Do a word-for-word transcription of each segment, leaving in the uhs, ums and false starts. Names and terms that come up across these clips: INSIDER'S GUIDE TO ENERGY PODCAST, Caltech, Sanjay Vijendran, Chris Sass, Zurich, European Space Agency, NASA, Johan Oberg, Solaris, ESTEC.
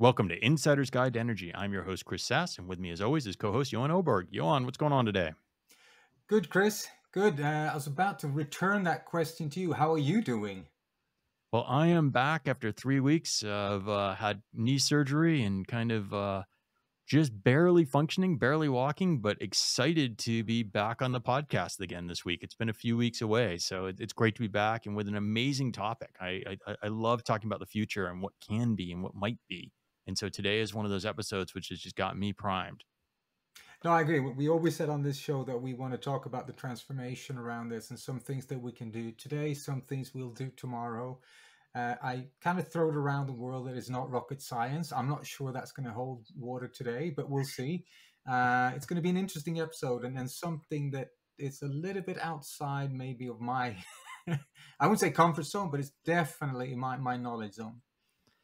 Welcome to Insider's Guide to Energy. I'm your host, Chris Sass, and with me as always is co-host Johan Oberg. Johan, what's going on today? Good, Chris. Good. Uh, I was about to return that question to you. How are you doing? Well, I am back after three weeks. Uh, I've uh, had knee surgery and kind of uh, just barely functioning, barely walking, but excited to be back on the podcast again this week. It's been a few weeks away, so it's great to be back and with an amazing topic. I, I, I love talking about the future and what can be and what might be. And so today is one of those episodes which has just got me primed. No, I agree. We always said on this show that we want to talk about the transformation around this and some things that we can do today, some things we'll do tomorrow. Uh, I kind of throw it around the world that it's not rocket science. I'm not sure that's going to hold water today, but we'll see. Uh, it's going to be an interesting episode and then something that is a little bit outside maybe of my, I wouldn't say comfort zone, but it's definitely my, my knowledge zone.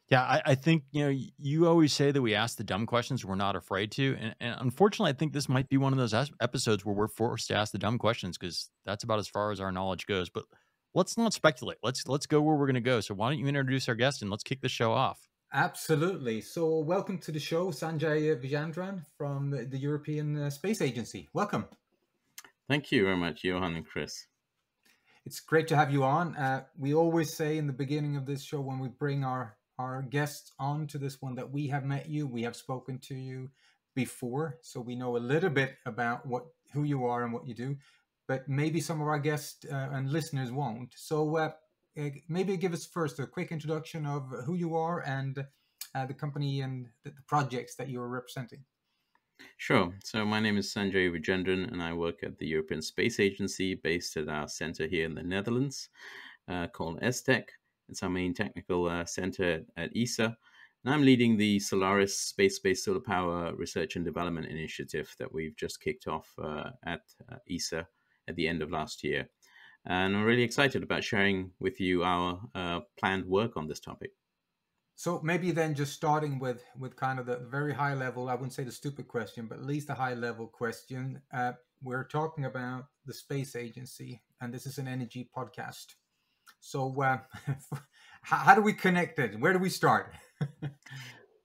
Yeah, I, I think, you know, you always say that we ask the dumb questions we're not afraid to. And, and unfortunately, I think this might be one of those episodes where we're forced to ask the dumb questions because that's about as far as our knowledge goes. But let's not speculate. Let's let's go where we're going to go. So why don't you introduce our guest and let's kick the show off. Absolutely. So welcome to the show, Sanjay Vijendran from the, the European Space Agency. Welcome. Thank you very much, Johan and Chris. It's great to have you on. Uh, we always say in the beginning of this show when we bring our our guests on to this one that we have met you, we have spoken to you before, so we know a little bit about what who you are and what you do, but maybe some of our guests uh, and listeners won't. So uh, maybe give us first a quick introduction of who you are and uh, the company and the projects that you are representing. Sure. So my name is Sanjay Vijendran and I work at the European Space Agency based at our center here in the Netherlands uh, called ESTEC. It's our main technical uh, center at E S A, and I'm leading the Solaris space-based solar power research and development initiative that we've just kicked off uh, at uh, E S A at the end of last year. And I'm really excited about sharing with you our uh, planned work on this topic. So maybe then just starting with, with kind of the very high level, I wouldn't say the stupid question, but at least the high level question. Uh, we're talking about the Space Agency, and this is an energy podcast. So uh, how do we connect it? Where do we start?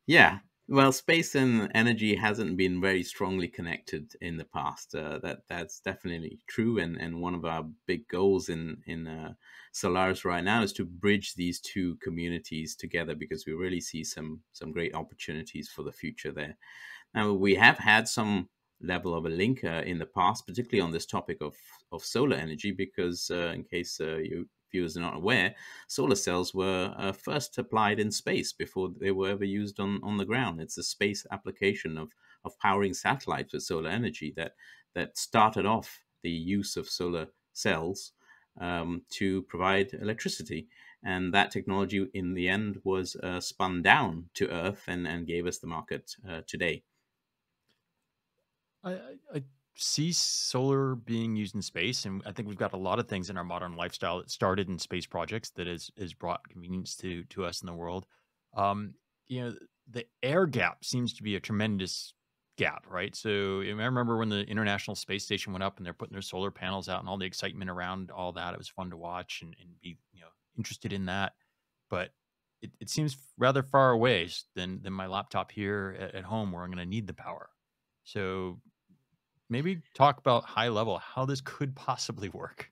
Yeah, well, space and energy hasn't been very strongly connected in the past. Uh, that that's definitely true. And, and one of our big goals in, in uh, Solaris right now is to bridge these two communities together because we really see some, some great opportunities for the future there. Now, we have had some level of a link uh, in the past, particularly on this topic of, of solar energy, because uh, in case uh, you... viewers are not aware, solar cells were uh, first applied in space before they were ever used on, on the ground. It's the space application of, of powering satellites with solar energy that, that started off the use of solar cells um, to provide electricity. And that technology in the end was uh, spun down to Earth and, and gave us the market uh, today. I, I... see solar being used in space, and I think we've got a lot of things in our modern lifestyle that started in space projects that is is brought convenience to to us in the world. Um you know, the air gap seems to be a tremendous gap, right? So I remember when the International Space Station went up and they're putting their solar panels out and all the excitement around all that. It was fun to watch and, and be, you know, interested in that, but it, it seems rather far away than than my laptop here at, at home where I'm going to need the power. So maybe talk about high level, how this could possibly work.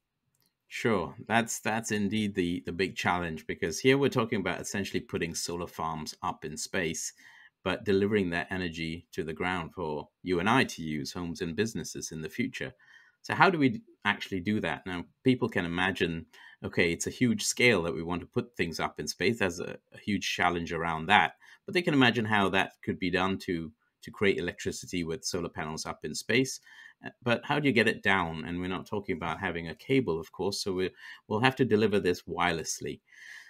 Sure, that's that's indeed the, the big challenge, because here we're talking about essentially putting solar farms up in space, but delivering that energy to the ground for you and I to use, homes and businesses in the future. So how do we actually do that? Now, people can imagine, okay, it's a huge scale that we want to put things up in space. There's a, a huge challenge around that, but they can imagine how that could be done to to create electricity with solar panels up in space. But how do you get it down? And we're not talking about having a cable, of course, so we, we'll have to deliver this wirelessly.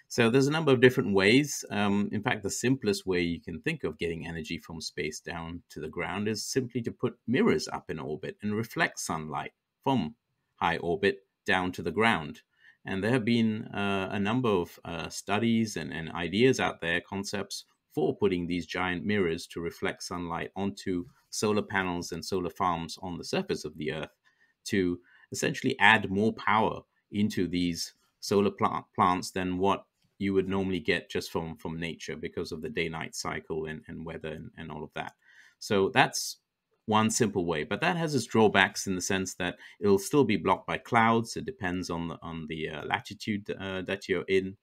So there's a number of different ways. Um, in fact, the simplest way you can think of getting energy from space down to the ground is simply to put mirrors up in orbit and reflect sunlight from high orbit down to the ground. And there have been uh, a number of uh, studies and, and ideas out there, concepts, for putting these giant mirrors to reflect sunlight onto solar panels and solar farms on the surface of the Earth to essentially add more power into these solar plant plants than what you would normally get just from, from nature because of the day-night cycle and, and weather and, and all of that. So that's one simple way, but that has its drawbacks in the sense that it'll still be blocked by clouds. It depends on the, on the uh, latitude uh, that you're in.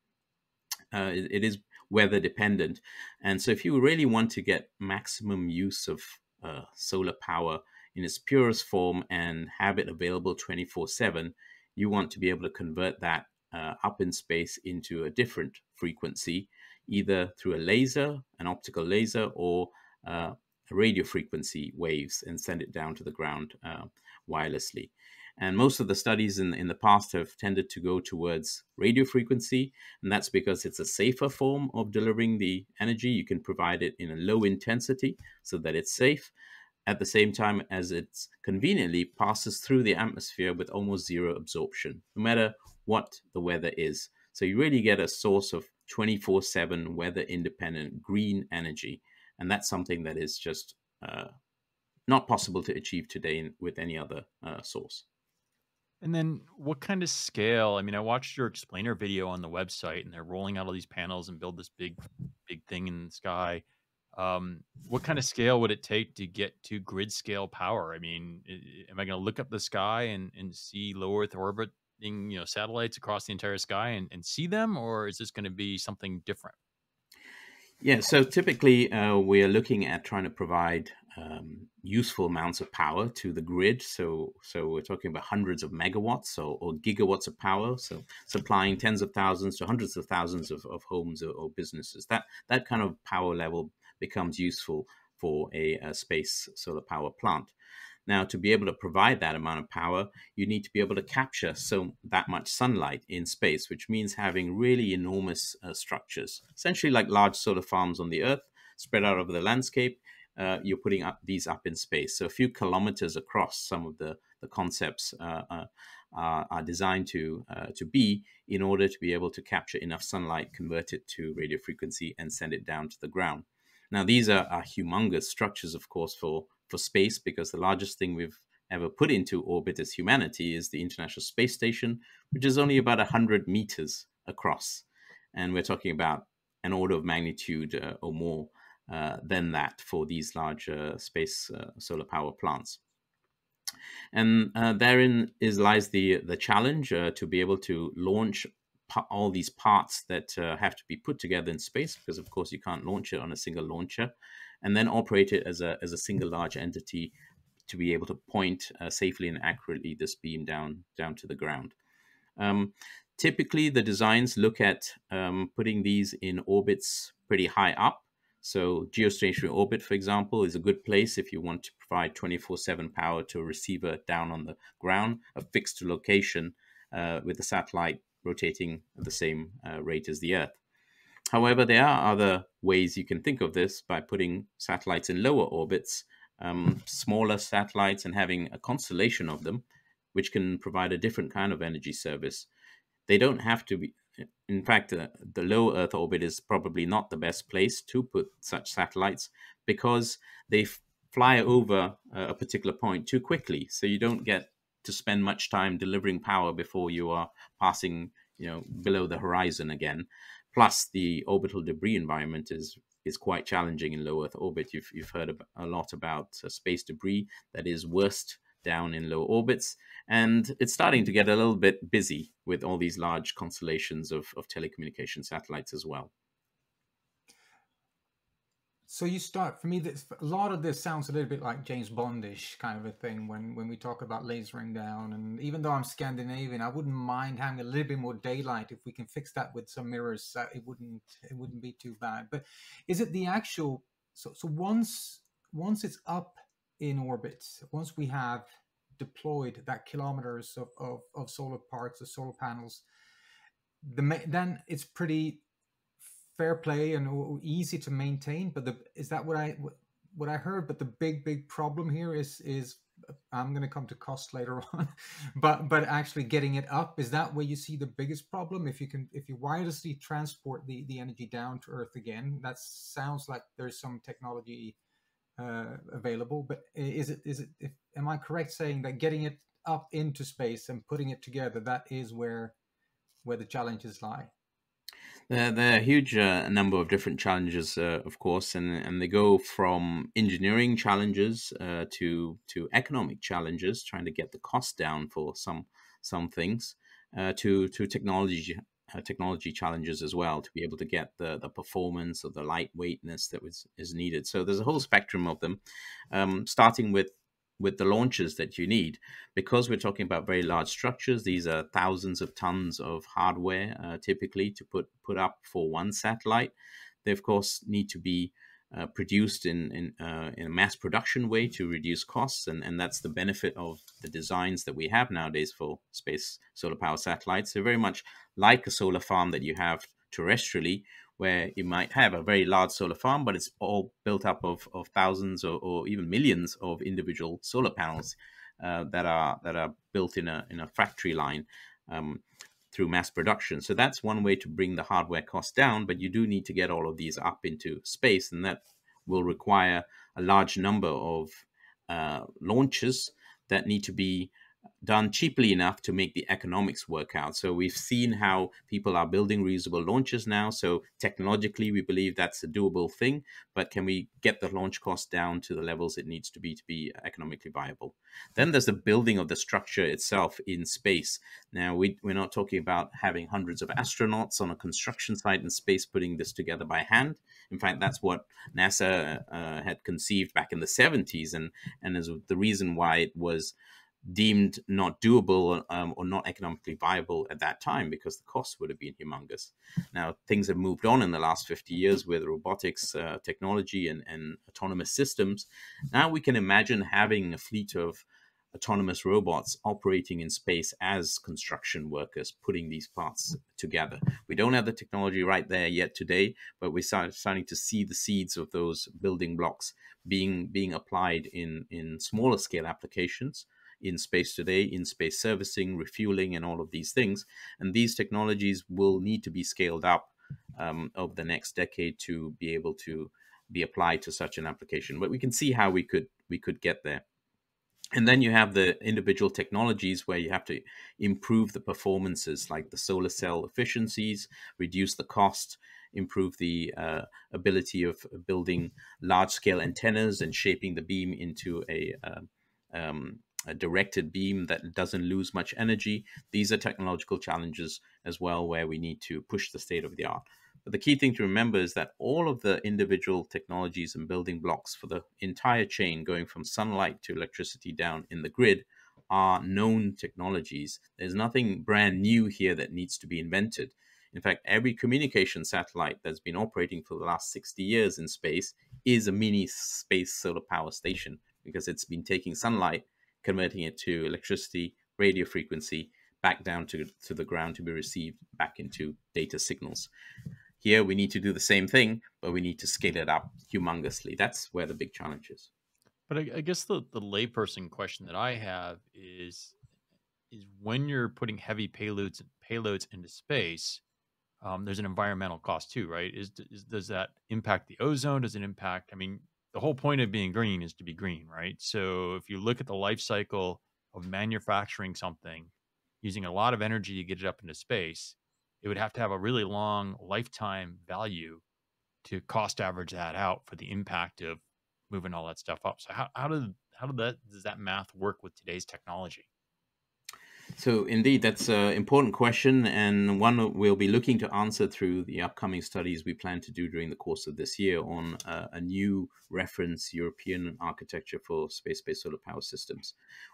Uh, it, it is weather dependent. And so if you really want to get maximum use of uh, solar power in its purest form and have it available twenty-four seven, you want to be able to convert that Uh, up in space into a different frequency, either through a laser, an optical laser, or uh, radio frequency waves, and send it down to the ground uh, wirelessly. And most of the studies in, in the past have tended to go towards radio frequency, and that's because it's a safer form of delivering the energy. You can provide it in a low intensity so that it's safe, at the same time as it's conveniently passes through the atmosphere with almost zero absorption, no matter what the weather is. So you really get a source of twenty-four seven weather independent green energy. And that's something that is just uh, not possible to achieve today in, with any other uh, source. And then what kind of scale? I mean, I watched your explainer video on the website and they're rolling out all these panels and build this big, big thing in the sky. Um, what kind of scale would it take to get to grid scale power? I mean, am I going to look up the sky and, and see low Earth orbit, you know, satellites across the entire sky and, and see them? Or is this going to be something different? Yeah, so typically uh, we're looking at trying to provide um, useful amounts of power to the grid. So so we're talking about hundreds of megawatts or, or gigawatts of power. So supplying tens of thousands to hundreds of thousands of, of homes or, or businesses. That, that kind of power level becomes useful for a, a space solar power plant. Now, to be able to provide that amount of power, you need to be able to capture so that much sunlight in space, which means having really enormous uh, structures, essentially like large solar farms on the Earth spread out over the landscape. Uh, you're putting up these up in space. So a few kilometers across, some of the, the concepts uh, uh, are designed to, uh, to be in order to be able to capture enough sunlight, convert it to radio frequency and send it down to the ground. Now, these are, are humongous structures, of course, for for space, because the largest thing we've ever put into orbit as humanity is the International Space Station, which is only about one hundred meters across. And we're talking about an order of magnitude uh, or more uh, than that for these large uh, space uh, solar power plants. And uh, therein is lies the, the challenge uh, to be able to launch all these parts that uh, have to be put together in space, because of course you can't launch it on a single launcher, and then operate it as a, as a single large entity to be able to point uh, safely and accurately this beam down, down to the ground. Um, typically, the designs look at um, putting these in orbits pretty high up. So geostationary orbit, for example, is a good place if you want to provide twenty-four seven power to a receiver down on the ground, a fixed location uh, with the satellite rotating at the same uh, rate as the Earth. However, there are other ways you can think of this by putting satellites in lower orbits, um, smaller satellites, and having a constellation of them, which can provide a different kind of energy service. They don't have to be, in fact, uh, the low Earth orbit is probably not the best place to put such satellites because they fly over a particular point too quickly. So you don't get to spend much time delivering power before you are passing, you know, below the horizon again. Plus, the orbital debris environment is is quite challenging in low Earth orbit. You've, you've heard a lot about uh, space debris that is worst down in low orbits. And it's starting to get a little bit busy with all these large constellations of, of telecommunication satellites as well. So you start, for me, this, a lot of this sounds a little bit like James Bondish kind of a thing when, when we talk about lasering down. And even though I'm Scandinavian, I wouldn't mind having a little bit more daylight. If we can fix that with some mirrors, uh, it wouldn't it wouldn't be too bad. But is it the actual, so, so once, once it's up in orbit, once we have deployed that kilometers of, of, of solar parts, the solar panels, the, then it's pretty fair play and easy to maintain, but the, is that what I what I heard? But the big big problem here is is I'm going to come to cost later on, but but actually getting it up, is that where you see the biggest problem? If you can if you wirelessly transport the the energy down to Earth again, that sounds like there's some technology uh, available. But is it is it if, am I correct saying that getting it up into space and putting it together, that is where where the challenges lie? There, there are a huge uh, number of different challenges, uh, of course, and, and they go from engineering challenges uh, to to economic challenges, trying to get the cost down for some some things, uh, to to technology uh, technology challenges as well, to be able to get the the performance or the lightweightness that was is needed. So there's a whole spectrum of them, um, starting with. with the launches that you need, because we're talking about very large structures. These are thousands of tons of hardware, uh, typically to put put up for one satellite. They of course need to be uh, produced in in, uh, in a mass production way to reduce costs, and and that's the benefit of the designs that we have nowadays for space solar power satellites. They're very much like a solar farm that you have terrestrially, where you might have a very large solar farm, but it's all built up of, of thousands or, or even millions of individual solar panels uh, that are that are built in a in a factory line um, through mass production. So that's one way to bring the hardware cost down, but you do need to get all of these up into space, and that will require a large number of uh, launches that need to be done cheaply enough to make the economics work out. So we've seen how people are building reusable launches now. So technologically, we believe that's a doable thing, but can we get the launch cost down to the levels it needs to be to be economically viable? Then there's the building of the structure itself in space. Now, we, we're not talking about having hundreds of astronauts on a construction site in space putting this together by hand. In fact, that's what NASA uh, had conceived back in the seventies, and, and is the reason why it was deemed not doable um, or not economically viable at that time, because the cost would have been humongous. Now, things have moved on in the last fifty years with robotics uh, technology and, and autonomous systems. Now we can imagine having a fleet of autonomous robots operating in space as construction workers, putting these parts together. We don't have the technology right there yet today, but we're starting to see the seeds of those building blocks being, being applied in, in smaller scale applications in space today, in space servicing, refueling, and all of these things. And these technologies will need to be scaled up um, over the next decade to be able to be applied to such an application. But we can see how we could we could get there. And then you have the individual technologies where you have to improve the performances, like the solar cell efficiencies, reduce the cost, improve the uh, ability of building large-scale antennas and shaping the beam into a uh, um, a directed beam that doesn't lose much energy. These are technological challenges as well, where we need to push the state of the art. But the key thing to remember is that all of the individual technologies and building blocks for the entire chain, going from sunlight to electricity down in the grid, are known technologies. There's nothing brand new here that needs to be invented. In fact, every communication satellite that's been operating for the last sixty years in space is a mini space solar power station, because it's been taking sunlight, converting it to electricity, radio frequency, back down to, to the ground to be received back into data signals. Here, we need to do the same thing, but we need to scale it up humongously. That's where the big challenge is. But I, I guess the, the layperson question that I have is, is when you're putting heavy payloads payloads into space, um, there's an environmental cost too, right? Is, is does that impact the ozone? Does it impact, I mean, the whole point of being green is to be green, right? So if you look at the life cycle of manufacturing something, using a lot of energy to get it up into space, it would have to have a really long lifetime value to cost average that out for the impact of moving all that stuff up. So how, how, did, how did that, does that math work with today's technology? So indeed, that's an important question, and one we'll be looking to answer through the upcoming studies we plan to do during the course of this year on a, a new reference European architecture for space-based solar power systems.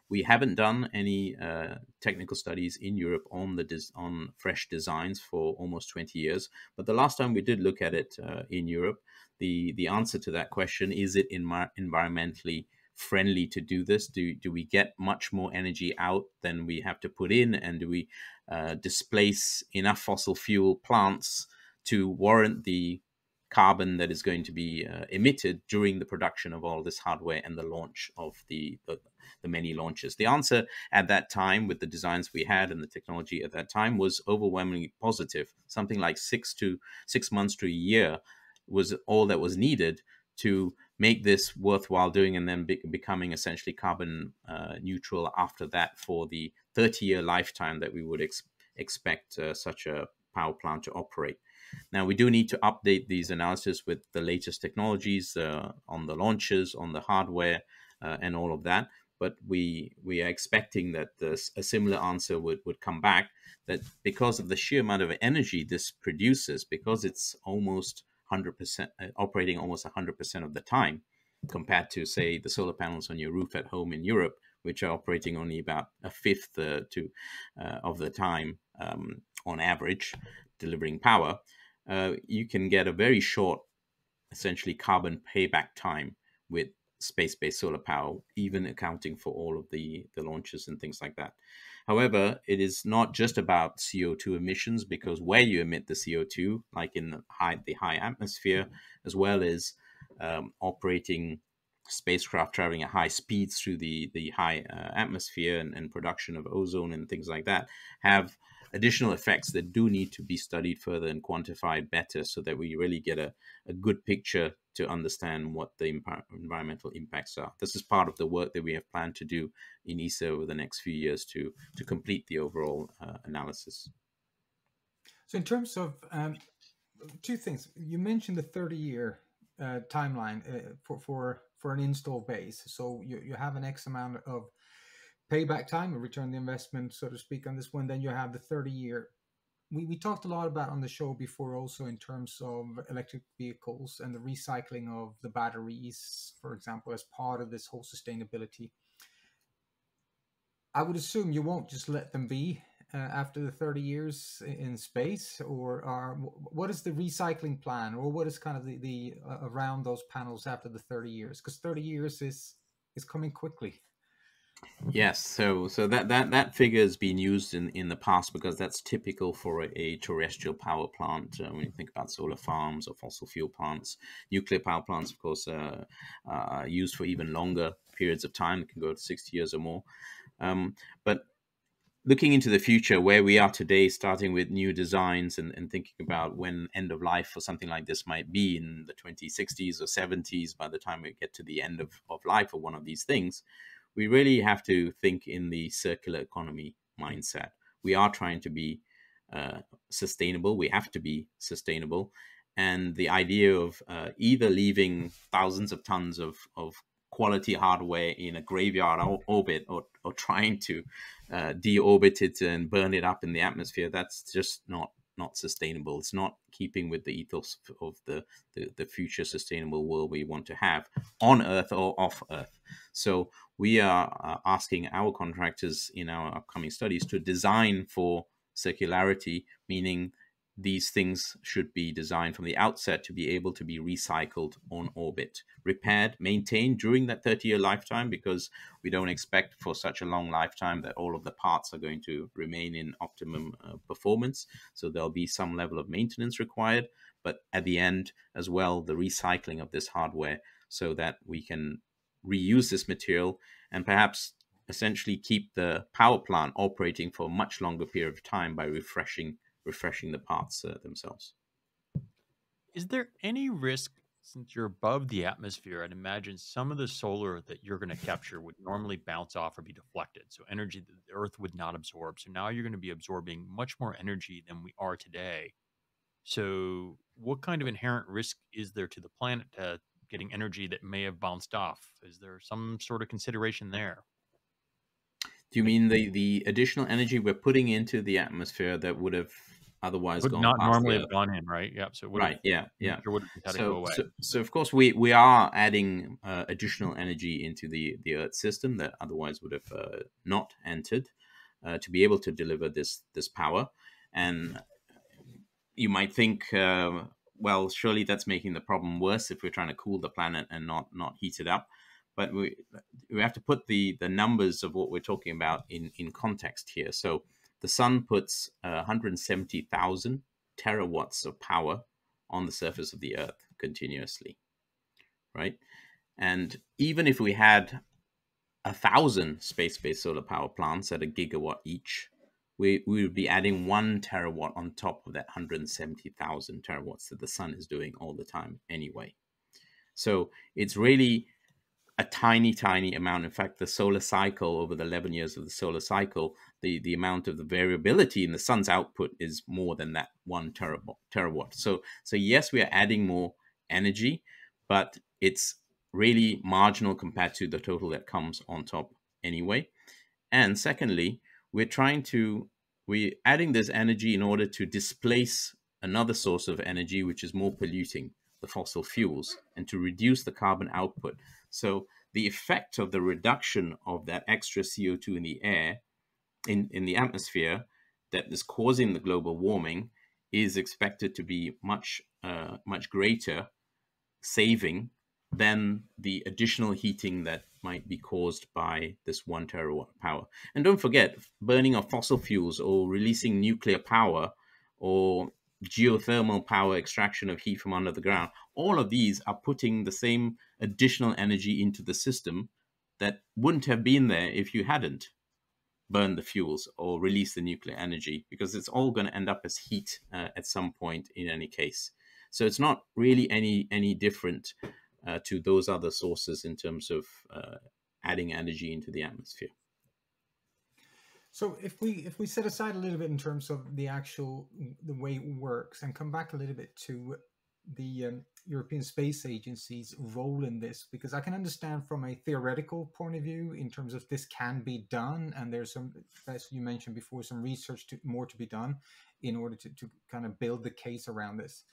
We haven't done any uh, technical studies in Europe on the des on fresh designs for almost twenty years, but the last time we did look at it uh, in Europe, the, the answer to that question, is it environmentally friendly to do this? Do do we get much more energy out than we have to put in, and do we uh, displace enough fossil fuel plants to warrant the carbon that is going to be uh, emitted during the production of all this hardware and the launch of the, the the many launches? The answer at that time, with the designs we had and the technology at that time, was overwhelmingly positive. Something like six to six months to a year was all that was needed to make this worthwhile doing, and then be becoming essentially carbon uh, neutral after that for the thirty year lifetime that we would ex expect uh, such a power plant to operate. Now, we do need to update these analyses with the latest technologies uh, on the launches, on the hardware, uh, and all of that. But we we are expecting that this, a similar answer would, would come back, that because of the sheer amount of energy this produces, because it's almost one hundred percent, uh, operating almost one hundred percent of the time, compared to, say, the solar panels on your roof at home in Europe, which are operating only about a fifth uh, to, uh, of the time um, on average, delivering power, uh, you can get a very short, essentially carbon payback time with space-based solar power, even accounting for all of the, the launches and things like that. However, it is not just about C O two emissions, because where you emit the C O two, like in the high, the high atmosphere, as well as um, operating spacecraft traveling at high speeds through the, the high uh, atmosphere and, and production of ozone and things like that, have additional effects that do need to be studied further and quantified better, so that we really get a, a good picture to understand what the imp- environmental impacts are. This is part of the work that we have planned to do in E S A over the next few years to, to complete the overall uh, analysis. So in terms of um, two things, you mentioned the thirty-year uh, timeline uh, for, for for an install base. So you, you have an X amount of payback time, a return on the investment, so to speak, on this one. Then you have the thirty-year. We, we talked a lot about on the show before also in terms of electric vehicles and the recycling of the batteries, for example, as part of this whole sustainability. I would assume you won't just let them be uh, after the thirty years in space, or are, what is the recycling plan, or what is kind of the, the uh, around those panels after the thirty years? Because thirty years is, is coming quickly. Yes, so so that that that figure has been used in in the past, because that's typical for a, a terrestrial power plant. Uh, when you think about solar farms or fossil fuel plants, nuclear power plants, of course, uh, are used for even longer periods of time. It can go to sixty years or more. Um, but looking into the future, where we are today, starting with new designs and, and thinking about when end of life for something like this might be in the twenty sixties or seventies, by the time we get to the end of, of life of one of these things, we really have to think in the circular economy mindset. We are trying to be uh, sustainable. We have to be sustainable. And the idea of uh, either leaving thousands of tons of, of quality hardware in a graveyard or orbit, or, or trying to uh, deorbit it and burn it up in the atmosphere, that's just not, not sustainable. It's not keeping with the ethos of the, the, the future sustainable world we want to have on Earth or off Earth. So we are asking our contractors in our upcoming studies to design for circularity, meaning these things should be designed from the outset to be able to be recycled on orbit, repaired, maintained during that thirty-year lifetime, because we don't expect for such a long lifetime that all of the parts are going to remain in optimum uh, performance. So there'll be some level of maintenance required, but at the end as well, the recycling of this hardware so that we can reuse this material and perhaps essentially keep the power plant operating for a much longer period of time by refreshing refreshing the parts uh, themselves. Is there any risk, since you're above the atmosphere? I'd imagine some of the solar that you're going to capture would normally bounce off or be deflected, so energy that the Earth would not absorb. So now you're going to be absorbing much more energy than we are today. So what kind of inherent risk is there to the planet to getting energy that may have bounced off? Is there some sort of consideration there? Do you mean the, the additional energy we're putting into the atmosphere that would have otherwise would gone not normally the... have gone in, right? Yeah. So right. Have, yeah. Yeah. Would have so, go away. so so of course we we are adding uh, additional energy into the the Earth system that otherwise would have uh, not entered uh, to be able to deliver this this power. And you might think, Uh, well, surely that's making the problem worse if we're trying to cool the planet and not not heat it up. But we we have to put the the numbers of what we're talking about in in context here. So the sun puts uh, one hundred seventy thousand terawatts of power on the surface of the Earth continuously, right? And even if we had a thousand space-based solar power plants at a gigawatt each, we, we would be adding one terawatt on top of that one hundred seventy thousand terawatts that the sun is doing all the time anyway. So it's really a tiny, tiny amount. In fact, the solar cycle, over the eleven years of the solar cycle, the, the amount of the variability in the sun's output is more than that one terawatt. So, so yes, we are adding more energy, but it's really marginal compared to the total that comes on top anyway. And secondly, we're trying to, we're adding this energy in order to displace another source of energy, which is more polluting, the fossil fuels, and to reduce the carbon output. So the effect of the reduction of that extra C O two in the air, in, in the atmosphere, that is causing the global warming is expected to be much, uh, much greater saving than the additional heating that might be caused by this one terawatt power. And don't forget, burning of fossil fuels or releasing nuclear power or geothermal power, extraction of heat from under the ground, all of these are putting the same additional energy into the system that wouldn't have been there if you hadn't burned the fuels or released the nuclear energy, because it's all going to end up as heat uh, at some point in any case. So it's not really any, any different Uh, to those other sources in terms of uh, adding energy into the atmosphere. So if we if we set aside a little bit in terms of the actual the way it works and come back a little bit to the um, European Space Agency's role in this, because I can understand from a theoretical point of view in terms of this can be done, and there's some, as you mentioned before, some research to, more to be done in order to, to kind of build the case around this.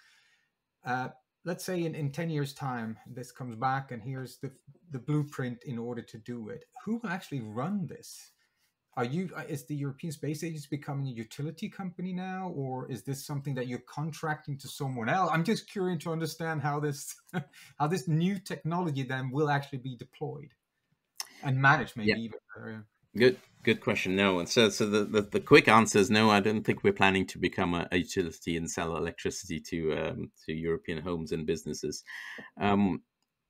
Uh, Let's say in, in ten years time, this comes back and here's the, the blueprint in order to do it. Who will actually run this? Are you, is the European Space Agency becoming a utility company now? Or is this something that you're contracting to someone else? I'm just curious to understand how this, how this new technology then will actually be deployed and managed maybe. Yeah. Even. Good, good question. No, and so, so the, the, the quick answer is no. I don't think we're planning to become a, a utility and sell electricity to um, to European homes and businesses, um,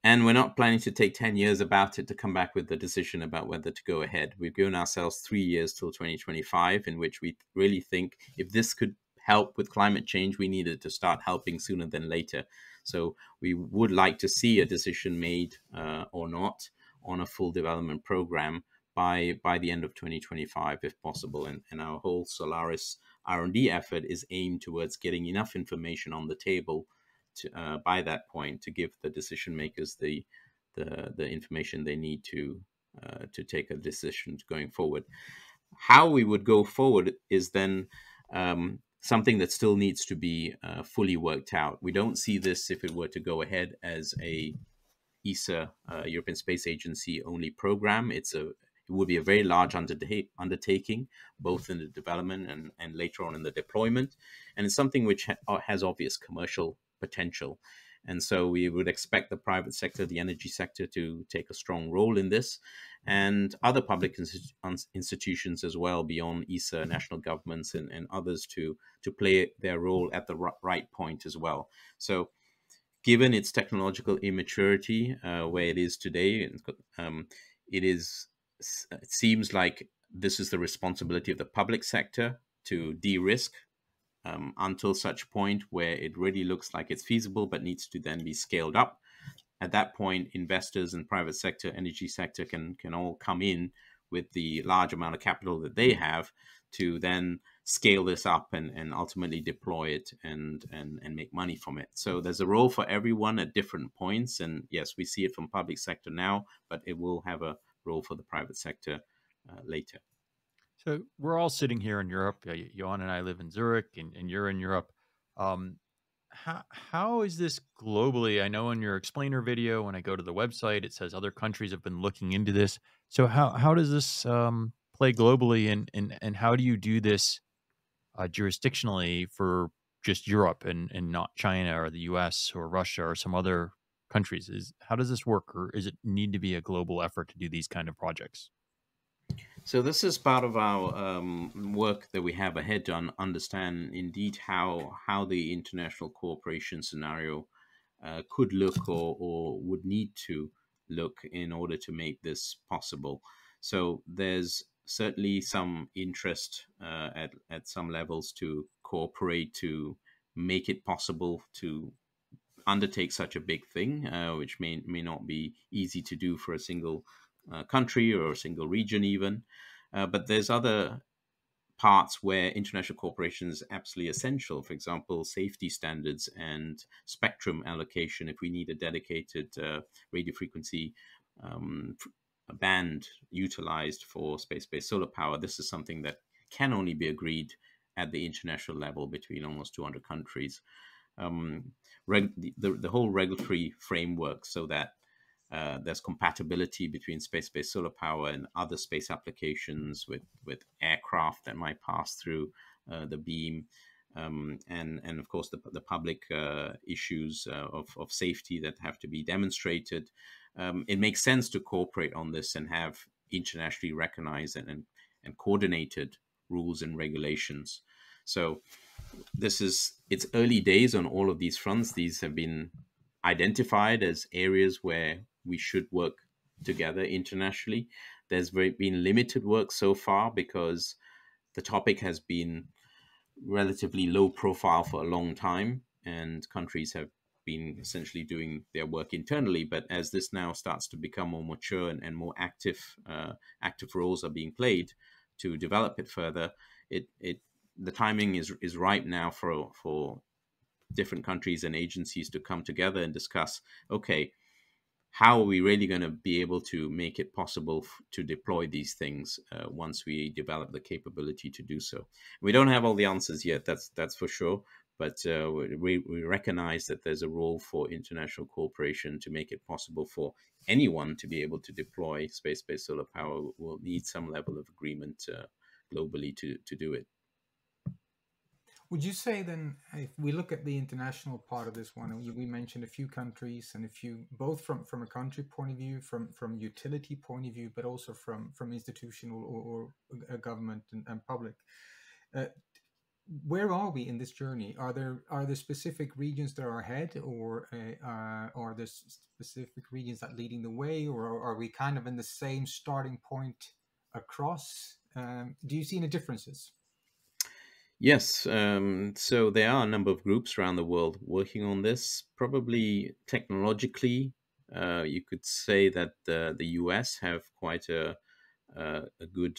and we're not planning to take ten years about it to come back with the decision about whether to go ahead. We've given ourselves three years till twenty twenty-five, in which we really think if this could help with climate change, we needed to start helping sooner than later. So we would like to see a decision made uh, or not on a full development program By, by the end of twenty twenty-five, if possible. And, and our whole Solaris R and D effort is aimed towards getting enough information on the table to, uh, by that point to give the decision makers the, the, the information they need to, uh, to take a decision going forward. How we would go forward is then um, something that still needs to be uh, fully worked out. We don't see this, if it were to go ahead, as a E S A, uh, European Space Agency only program. It's a It would be a very large undertaking, both in the development and, and later on in the deployment. And it's something which ha has obvious commercial potential. And so we would expect the private sector, the energy sector, to take a strong role in this, and other public instit institutions as well, beyond E S A, national governments and, and others, to, to play their role at the right point as well. So given its technological immaturity, uh, where it is today, um, it is... it seems like this is the responsibility of the public sector to de-risk um, until such point where it really looks like it's feasible, but needs to then be scaled up. At that point, investors and private sector, energy sector can, can all come in with the large amount of capital that they have to then scale this up and, and ultimately deploy it and, and, and make money from it. So there's a role for everyone at different points. And yes, we see it from public sector now, but it will have a role for the private sector uh, later. So we're all sitting here in Europe. Uh, Johan and I live in Zurich, and, and you're in Europe. Um, how, how is this globally? I know in your explainer video, when I go to the website, it says other countries have been looking into this. So how, how does this um, play globally, and, and, and how do you do this uh, jurisdictionally for just Europe and, and not China or the U S or Russia or some other countries? Is how does this work, or is it need to be a global effort to do these kind of projects? So this is part of our um, work that we have ahead to un understand indeed how how the international cooperation scenario uh, could look or, or would need to look in order to make this possible. So there's certainly some interest uh, at, at some levels to cooperate, to make it possible to undertake such a big thing, uh, which may may not be easy to do for a single uh, country or a single region even. Uh, but there's other parts where international cooperation is absolutely essential. For example, safety standards and spectrum allocation. If we need a dedicated uh, radio frequency um, band utilized for space-based solar power, this is something that can only be agreed at the international level between almost two hundred countries. Um, reg the, the whole regulatory framework so that uh, there's compatibility between space-based solar power and other space applications with, with aircraft that might pass through uh, the beam. Um, and, and of course, the, the public uh, issues uh, of, of safety that have to be demonstrated. Um, it makes sense to cooperate on this and have internationally recognized and, and, and coordinated rules and regulations. So this is, it's early days on all of these fronts. These have been identified as areas where we should work together internationally. There's very, been limited work so far because the topic has been relatively low profile for a long time, and countries have been essentially doing their work internally. But as this now starts to become more mature and, and more active, uh, active roles are being played to develop it further, it, it the timing is is ripe now for for different countries and agencies to come together and discuss, okay, how are we really going to be able to make it possible to deploy these things uh, once we develop the capability to do so? We don't have all the answers yet, that's that's for sure, but uh, we, we recognize that there's a role for international cooperation to make it possible for anyone to be able to deploy space-based solar power. We'll need some level of agreement uh, globally to, to do it. Would you say then, if we look at the international part of this one, we mentioned a few countries and a few, both from, from a country point of view, from, from utility point of view, but also from, from institutional or, or government and, and public. Uh, where are we in this journey? Are there, are there specific regions that are ahead, or uh, uh, are there specific regions that are leading the way, or are we kind of in the same starting point across? Um, do you see any differences? Yes, um, so there are a number of groups around the world working on this. Probably technologically, uh, you could say that the, the U S have quite a, uh, a good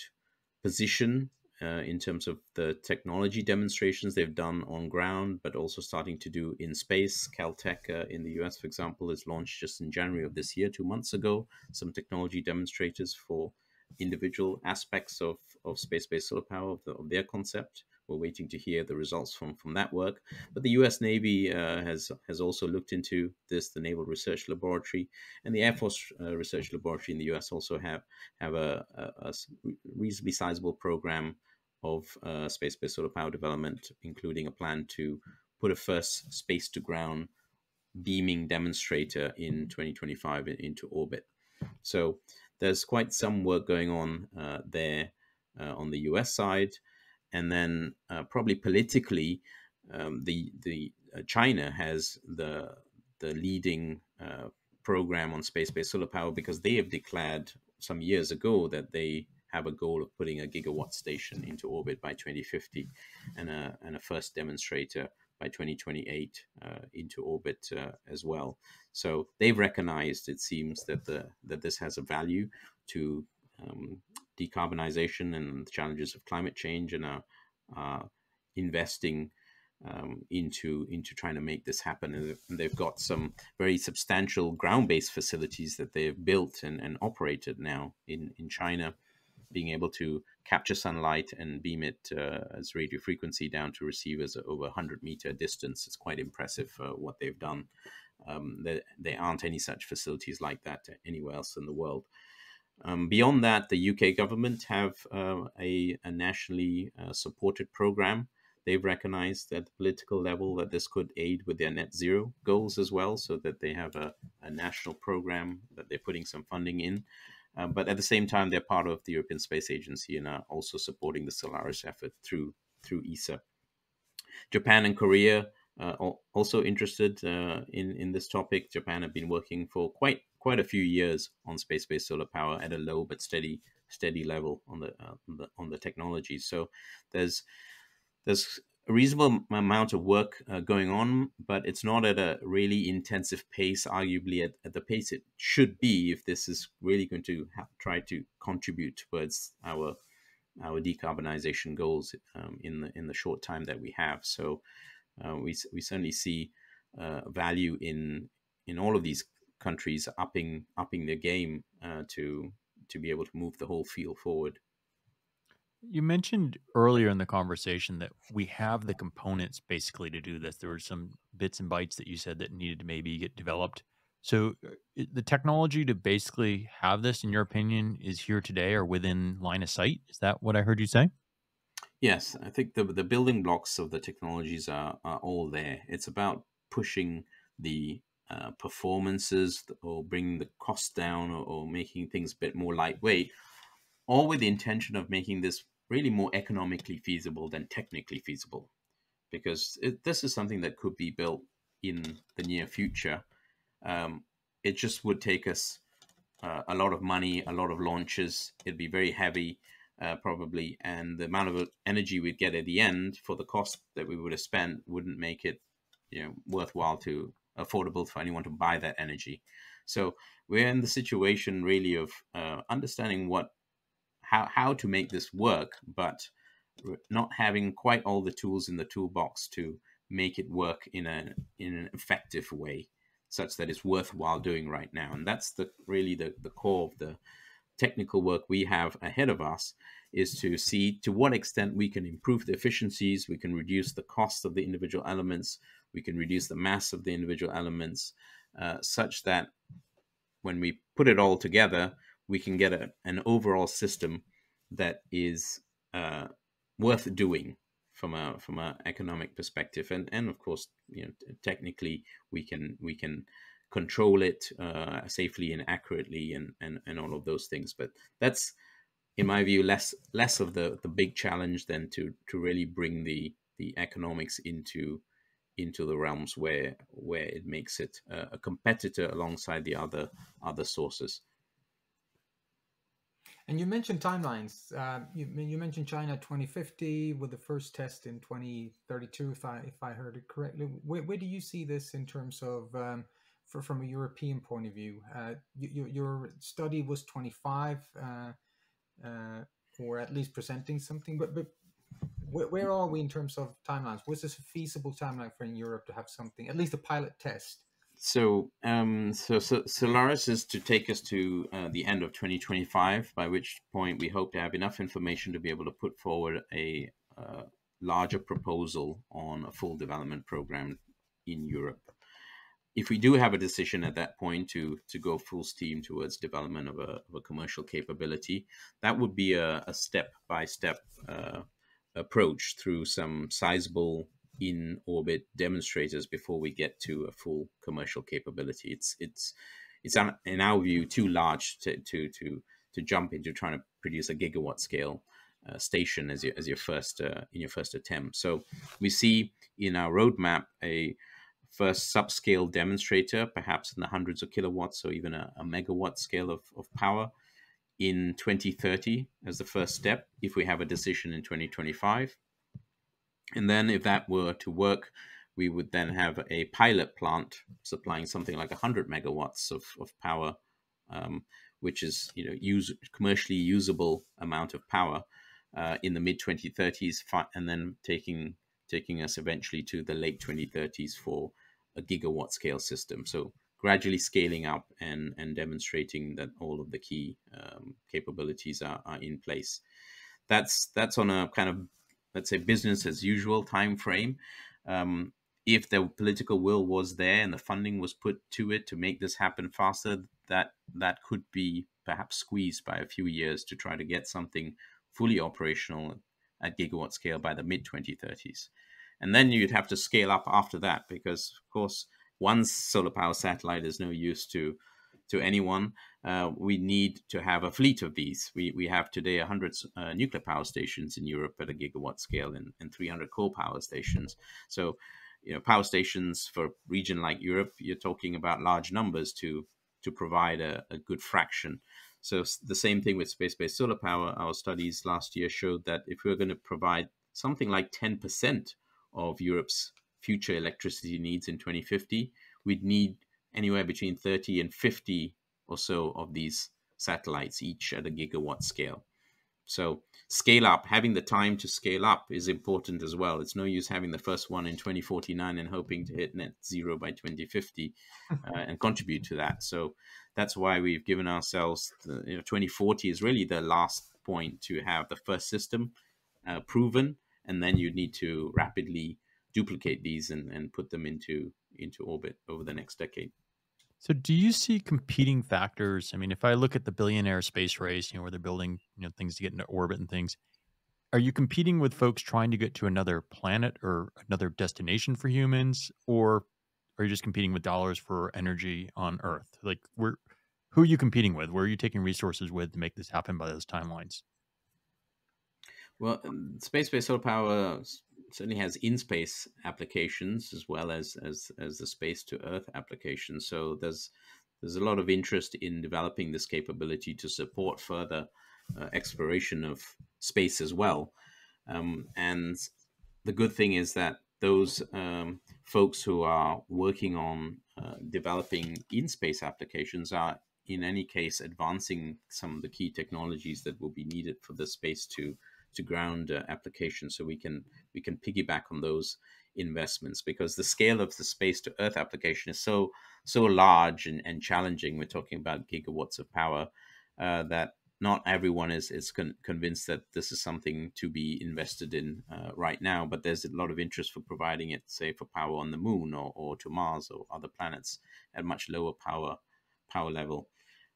position uh, in terms of the technology demonstrations they've done on ground, but also starting to do in space. Caltech uh, in the U S, for example, is launched just in January of this year, two months ago, some technology demonstrators for individual aspects of, of space-based solar power, of, the, of their concept. We're waiting to hear the results from, from that work. But the U S Navy uh, has, has also looked into this, the Naval Research Laboratory, and the Air Force uh, Research Laboratory in the U S also have, have a, a, a reasonably sizable program of uh, space-based solar power development, including a plan to put a first space-to-ground beaming demonstrator in twenty twenty-five into orbit. So there's quite some work going on uh, there uh, on the U S side. And then uh, probably politically, um, the the uh, China has the the leading uh, program on space-based solar power, because they have declared some years ago that they have a goal of putting a gigawatt station into orbit by twenty fifty, and a and a first demonstrator by twenty twenty-eight uh, into orbit uh, as well. So they've recognized, it seems, that the that this has a value to Um, decarbonization and the challenges of climate change, and are, are investing um, into into trying to make this happen. And they've got some very substantial ground-based facilities that they've built and, and operated now in, in China, being able to capture sunlight and beam it uh, as radio frequency down to receivers at over one hundred meter distance. It's quite impressive uh, what they've done. Um, there, there aren't any such facilities like that anywhere else in the world. Um, beyond that, the U K government have uh, a, a nationally uh, supported program. They've recognized at the political level that this could aid with their net zero goals as well, so that they have a, a national program that they're putting some funding in. Uh, but at the same time, they're part of the European Space Agency and are also supporting the Solaris effort through, through E S A. Japan and Korea uh, are also interested uh, in, in this topic. Japan have been working for quite quite a few years on space-based solar power at a low but steady, steady level on the, uh, on the on the technology. So there's there's a reasonable amount of work uh, going on, but it's not at a really intensive pace, arguably at, at the pace it should be if this is really going to have, try to contribute towards our our decarbonization goals um, in the in the short time that we have. So uh, we we certainly see uh, value in in all of these countries upping upping their game uh, to to be able to move the whole field forward. You mentioned earlier in the conversation that we have the components basically to do this. There were some bits and bytes that you said that needed to maybe get developed. So the technology to basically have this, in your opinion, is here today or within line of sight? Is that what I heard you say? Yes, I think the, the building blocks of the technologies are, are all there. It's about pushing the uh, performances or bringing the cost down or, or making things a bit more lightweight, all with the intention of making this really more economically feasible than technically feasible, because it, this is something that could be built in the near future. Um, it just would take us uh, a lot of money, a lot of launches. It'd be very heavy, uh, probably, and the amount of energy we'd get at the end for the cost that we would have spent wouldn't make it, you know, worthwhile to affordable for anyone to buy that energy. So we're in the situation really of uh, understanding what How, how to make this work, but not having quite all the tools in the toolbox to make it work in a in an effective way, such that it's worthwhile doing right now. And that's the really the, the core of the technical work we have ahead of us, is to see to what extent we can improve the efficiencies, we can reduce the cost of the individual elements, we can reduce the mass of the individual elements, uh, such that when we put it all together, we can get a, an overall system that is uh, worth doing from a from an economic perspective, and and of course, you know, technically we can we can control it uh, safely and accurately, and, and and all of those things. But that's, in my view, less less of the the big challenge than to to really bring the the economics into into the realms where where it makes it uh, a competitor alongside the other other sources. And you mentioned timelines. Uh, you, you mentioned China twenty fifty with the first test in twenty thirty-two, if I, if I heard it correctly. Where, where do you see this in terms of, um, for, from a European point of view? Uh, you, your study was twenty-five, uh, uh, or at least presenting something, but, but where, where are we in terms of timelines? Was this a feasible timeline for in Europe to have something, at least a pilot test? So, um, so, so Solaris is to take us to uh, the end of twenty twenty-five, by which point we hope to have enough information to be able to put forward a uh, larger proposal on a full development program in Europe. If we do have a decision at that point to to go full steam towards development of a, of a commercial capability, that would be a, a step-by-step uh, approach through some sizable in-orbit demonstrators before we get to a full commercial capability. It's it's it's in our view too large to to to, to jump into trying to produce a gigawatt scale uh, station as your as your first uh, in your first attempt. So we see in our roadmap a first subscale demonstrator, perhaps in the hundreds of kilowatts or even a, a megawatt scale of, of power in twenty thirty as the first step, if we have a decision in twenty twenty-five. And then if that were to work, we would then have a pilot plant supplying something like one hundred megawatts of, of power, um, which is, you know, use, commercially usable amount of power uh, in the mid twenty thirties, and then taking taking us eventually to the late twenty thirties for a gigawatt scale system. So gradually scaling up and, and demonstrating that all of the key um, capabilities are, are in place. That's, that's on a kind of, let's say, business as usual time frame. Um, if the political will was there and the funding was put to it to make this happen faster, that that could be perhaps squeezed by a few years to try to get something fully operational at gigawatt scale by the mid twenty thirties. And then you'd have to scale up after that, because of course, one solar power satellite is no use to to anyone. Uh, we need to have a fleet of these. We we have today one hundred uh, nuclear power stations in Europe at a gigawatt scale, and, and three hundred coal power stations. So, you know, power stations for a region like Europe, you're talking about large numbers to to provide a, a good fraction. So the same thing with space-based solar power. Our studies last year showed that if we were going to provide something like ten percent of Europe's future electricity needs in twenty fifty, we'd need anywhere between thirty and fifty or so of these satellites, each at a gigawatt scale. So scale up, having the time to scale up is important as well. It's no use having the first one in twenty forty-nine and hoping to hit net zero by twenty fifty uh, and contribute to that. So that's why we've given ourselves, the, you know, twenty forty is really the last point to have the first system uh, proven, and then you need to rapidly duplicate these and, and put them into, into orbit over the next decade. So do you see competing factors? I mean, if I look at the billionaire space race, you know, where they're building, you know, things to get into orbit and things, are you competing with folks trying to get to another planet or another destination for humans? Or are you just competing with dollars for energy on Earth? Like, where, who are you competing with? Where are you taking resources with to make this happen by those timelines? Well, space-based solar power certainly has in-space applications as well as, as as the space-to-Earth applications. So there's there's a lot of interest in developing this capability to support further uh, exploration of space as well. Um, and the good thing is that those um, folks who are working on uh, developing in-space applications are, in any case, advancing some of the key technologies that will be needed for the space to to ground uh, applications, so we can we can piggyback on those investments, because the scale of the space to Earth application is so so large and, and challenging. We're talking about gigawatts of power uh, that not everyone is is con convinced that this is something to be invested in uh, right now. But there's a lot of interest for providing it, say, for power on the moon or, or to Mars or other planets at much lower power power level.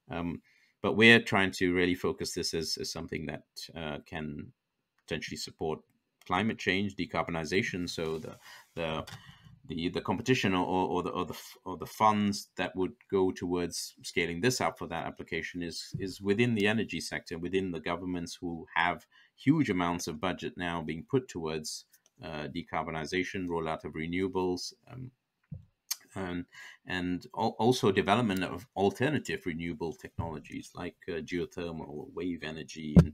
Um, but we're trying to really focus this as, as something that uh, can potentially support climate change, decarbonization. So the the the, the competition or, or the or the or the funds that would go towards scaling this up for that application is is within the energy sector, within the governments who have huge amounts of budget now being put towards uh, decarbonization, rollout of renewables, um, and and al also development of alternative renewable technologies like uh, geothermal or wave energy and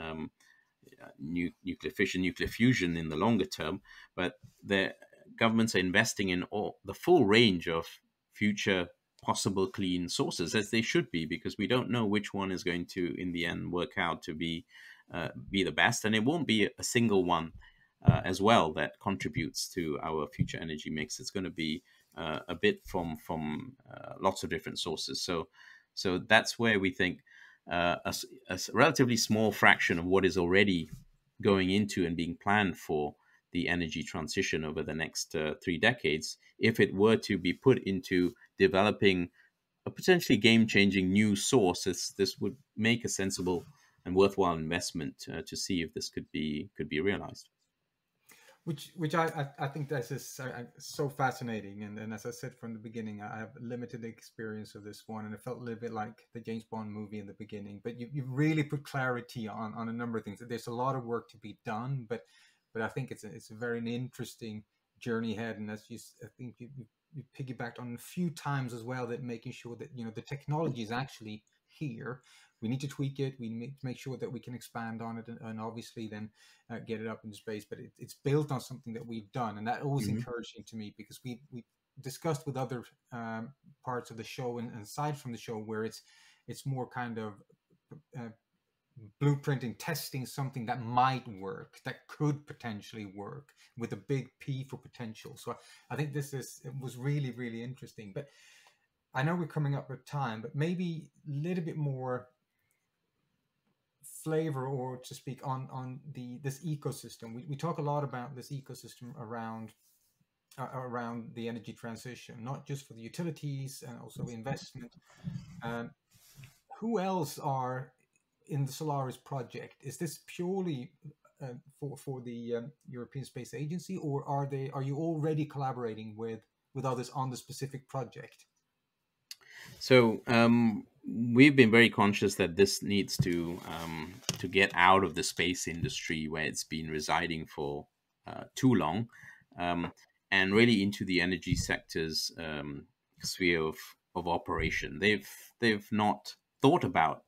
um, Uh, new, nuclear fission, nuclear fusion in the longer term, but the governments are investing in all the full range of future possible clean sources, as they should be, because we don't know which one is going to, in the end, work out to be uh, be the best, and it won't be a single one uh, as well that contributes to our future energy mix. It's going to be uh, a bit from from uh, lots of different sources. So, so that's where we think. Uh, a, a relatively small fraction of what is already going into and being planned for the energy transition over the next uh, three decades, if it were to be put into developing a potentially game-changing new source, this, this would make a sensible and worthwhile investment uh, to see if this could be could be realized. Which, which I, I think this is so fascinating. And, and as I said from the beginning, I have limited experience of this one, and it felt a little bit like the James Bond movie in the beginning. But you, you really put clarity on, on a number of things. There's a lot of work to be done, but but I think it's a, it's a very interesting journey ahead. And as you, I think you, you piggybacked on a few times as well, that making sure that, you know, the technology is actually here. We need to tweak it. We need to make sure that we can expand on it, and, and obviously then uh, get it up into space. But it, it's built on something that we've done, and that always mm-hmm. encouraging to me, because we we discussed with other um, parts of the show and, and aside from the show, where it's it's more kind of uh, blueprinting, testing something that might work, that could potentially work, with a big P for potential. So I, I think this is it was really really interesting. But I know we're coming up with time, but maybe a little bit more flavor, or to speak, on on the this ecosystem. We, we talk a lot about this ecosystem around uh, around the energy transition, not just for the utilities and also investment. Um, who else are in the Solaris project? Is this purely uh, for for the um, European Space Agency, or are they are you already collaborating with with others on the specific project? So um, we've been very conscious that this needs to um, to get out of the space industry, where it's been residing for uh, too long, um, and really into the energy sector's um, sphere of, of operation. They've they've not thought about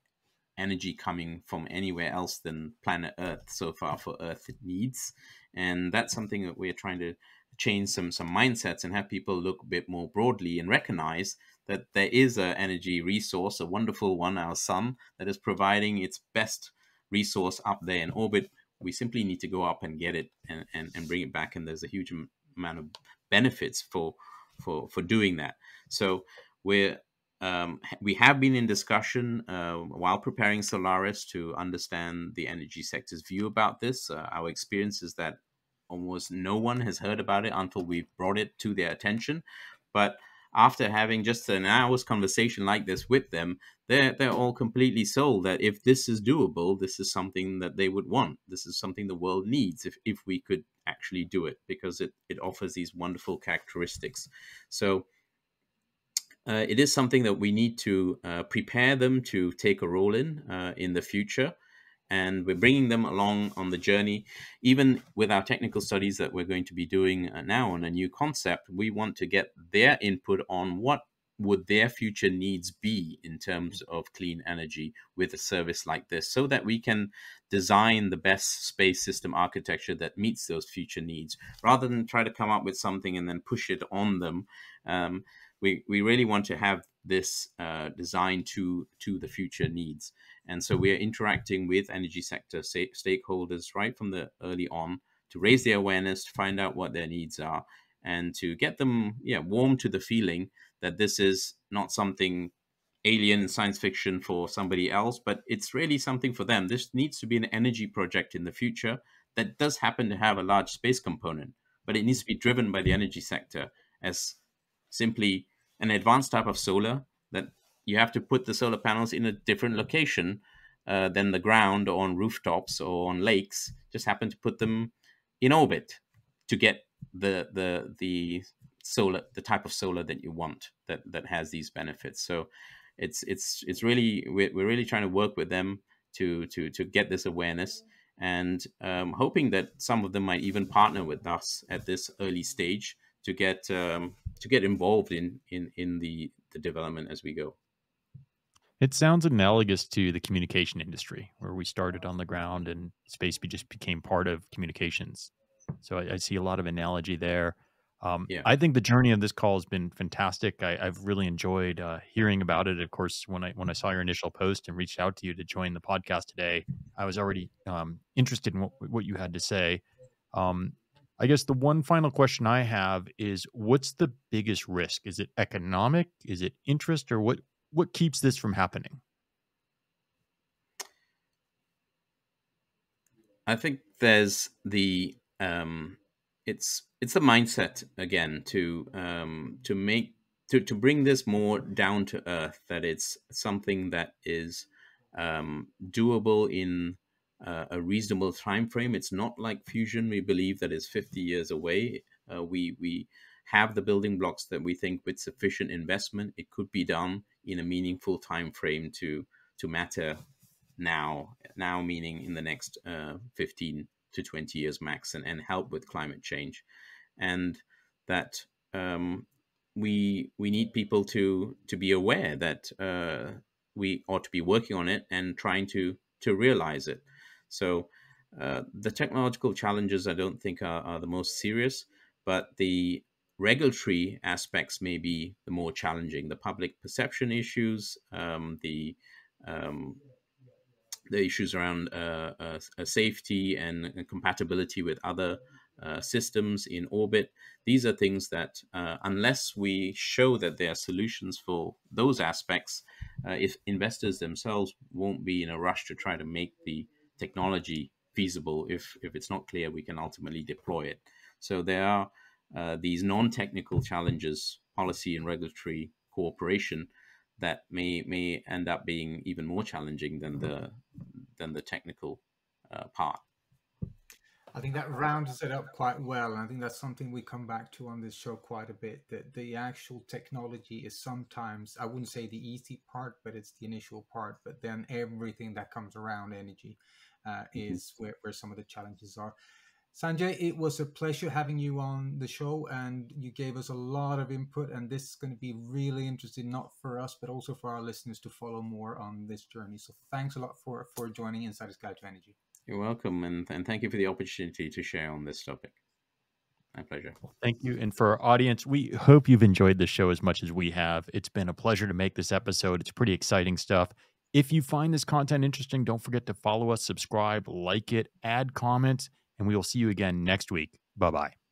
energy coming from anywhere else than planet Earth so far for Earth needs, And that's something that we're trying to change some some mindsets and have people look a bit more broadly and recognize that there is an energy resource, a wonderful one, our sun, that is providing its best resource up there in orbit. We simply need to go up and get it and, and, and bring it back. And there's a huge amount of benefits for for, for doing that. So we're, um, we have been in discussion uh, while preparing Solaris to understand the energy sector's view about this. Uh, our experience is that almost no one has heard about it until we've brought it to their attention. But after having just an hour's conversation like this with them, they're, they're all completely sold that if this is doable, this is something that they would want. This is something the world needs if, if we could actually do it, because it, it offers these wonderful characteristics. So uh, it is something that we need to uh, prepare them to take a role in uh, in the future. And we're bringing them along on the journey. Even with our technical studies that we're going to be doing now on a new concept, we want to get their input on what would their future needs be in terms of clean energy with a service like this, so that we can design the best space system architecture that meets those future needs, rather than try to come up with something and then push it on them. Um, we, we really want to have this uh, design to, to the future needs. And so we are interacting with energy sector stakeholders right from the early on to raise their awareness, to find out what their needs are, and to get them yeah, warm to the feeling that this is not something alien science fiction for somebody else, but it's really something for them. This needs to be an energy project in the future that does happen to have a large space component, but it needs to be driven by the energy sector as simply an advanced type of solar that you have to put the solar panels in a different location uh, than the ground or on rooftops or on lakes. Just happen to put them in orbit to get the the the solar the type of solar that you want, that that has these benefits. So it's it's it's really we're, we're really trying to work with them to to to get this awareness, and um, hoping that some of them might even partner with us at this early stage to get um, to get involved in in in the the development as we go. It sounds analogous to the communication industry, where we started on the ground and space just became part of communications. So I, I see a lot of analogy there. Um, yeah. I think the journey of this call has been fantastic. I, I've really enjoyed uh, hearing about it. Of course, when I when I saw your initial post and reached out to you to join the podcast today, I was already um, interested in what, what you had to say. Um, I guess the one final question I have is, what's the biggest risk? Is it economic? Is it interest? Or what? What keeps this from happening? I think there's the um, it's it's the mindset again to um, to make to to bring this more down to earth, that it's something that is um, doable in uh, a reasonable time frame. It's not like fusion. We believe that is fifty years away. Uh, we we have the building blocks that we think with sufficient investment it could be done in a meaningful time frame to to matter now, now meaning in the next uh, fifteen to twenty years max, and, and help with climate change. And that um, we we need people to to be aware that uh, we ought to be working on it and trying to to realize it. So uh, the technological challenges I don't think are, are the most serious, but the regulatory aspects may be the more challenging. The public perception issues, um, the um, the issues around uh, uh, safety and compatibility with other uh, systems in orbit. These are things that, uh, unless we show that there are solutions for those aspects, uh, if investors themselves won't be in a rush to try to make the technology feasible, if if it's not clear we can ultimately deploy it. So there are Uh, these non-technical challenges, policy and regulatory cooperation, that may may end up being even more challenging than the than the technical uh, part. I think that rounds it up quite well, and I think that's something we come back to on this show quite a bit, that the actual technology is sometimes, I wouldn't say the easy part, but it's the initial part, but then everything that comes around energy uh, is mm-hmm. where, where some of the challenges are. Sanjay, it was a pleasure having you on the show, and you gave us a lot of input, and this is going to be really interesting, not for us, but also for our listeners to follow more on this journey. So thanks a lot for, for joining Insider's Guide to Energy. You're welcome, and, and thank you for the opportunity to share on this topic. My pleasure. Well, thank you. And for our audience, we hope you've enjoyed the show as much as we have. It's been a pleasure to make this episode. It's pretty exciting stuff. If you find this content interesting, don't forget to follow us, subscribe, like it, add comments, and we will see you again next week. Bye-bye.